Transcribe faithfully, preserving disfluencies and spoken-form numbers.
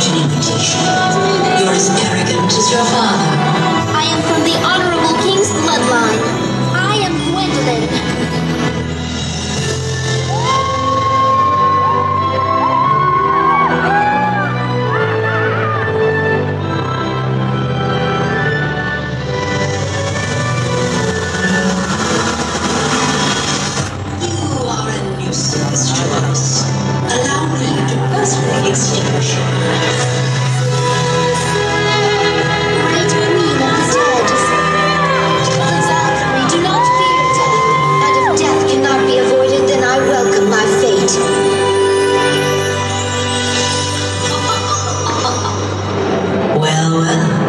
without an invitation. You're as arrogant as your father. I am from the Honorable King's bloodline. I am Gwendolen. Well, well.